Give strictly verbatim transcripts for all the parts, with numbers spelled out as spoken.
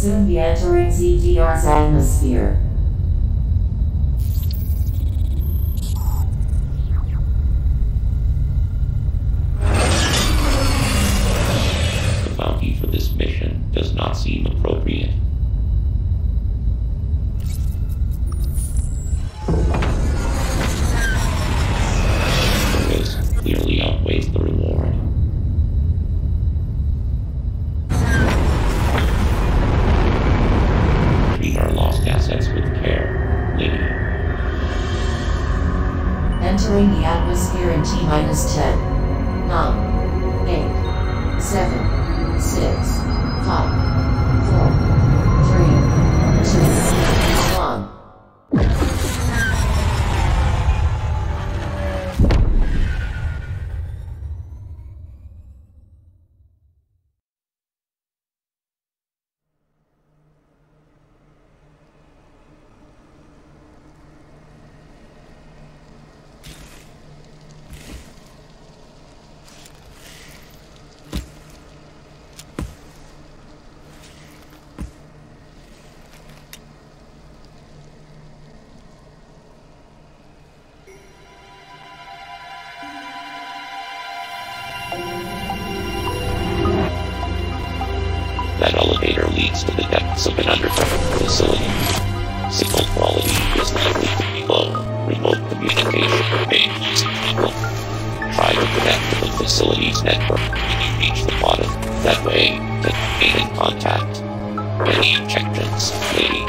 soon be entering Z D R's atmosphere. The bounty for this mission does not seem appropriate. The risk clearly outweighs the reward. Treat our lost assets with care, lady. Entering the atmosphere in T minus ten, nine, eight, seven. Six, five, four, three, two, one. That elevator leads to the depths of an underground facility. Signal quality is likely to be low. Remote communication remains difficult. Try to connect to the facility's network when you reach the bottom. That way, to gain contact. Any objections, lady?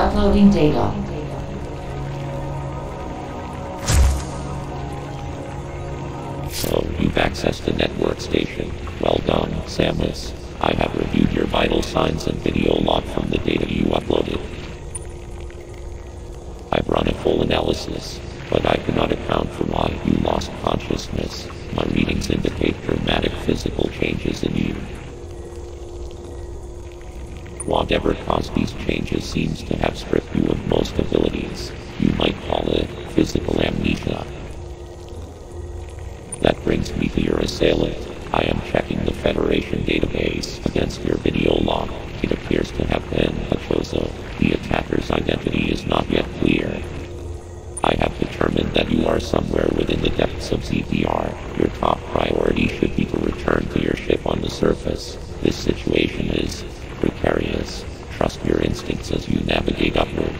Uploading data. So, you've accessed the network station. Well done, Samus. I have reviewed your vital signs and video log from the data you uploaded. I've run a full analysis, but I cannot account for why you lost consciousness. My readings indicate dramatic physical changes in you. Whatever caused these changes seems to have stripped you of most abilities. You might call it physical amnesia. That brings me to your assailant. I am checking the Federation database against your video log. It appears to have been a Chozo. The attacker's identity is not yet clear. I have determined that you are somewhere within the depths of Z D R. Your top priority should be to return to your ship on the surface. This situation is precarious. Trust your instincts as you navigate upward.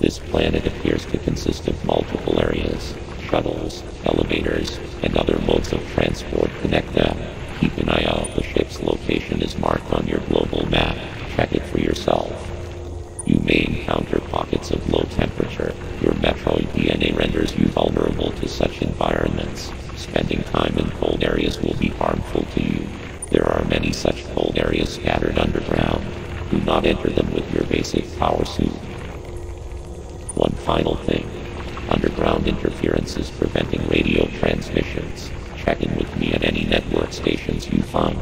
This planet appears to consist of multiple areas. Shuttles, elevators, and other modes of transport connect them. Keep an eye out. The ship's location is marked on your global map. Check it for yourself. You may encounter pockets of low temperature. Your Metroid D N A renders you vulnerable to such environments. Spending time in cold areas will be harmful to you. There are many such cold areas scattered underground. Do not enter them with your basic power suit. One final thing. Underground interference is preventing radio transmissions. Check in with me at any network stations you find.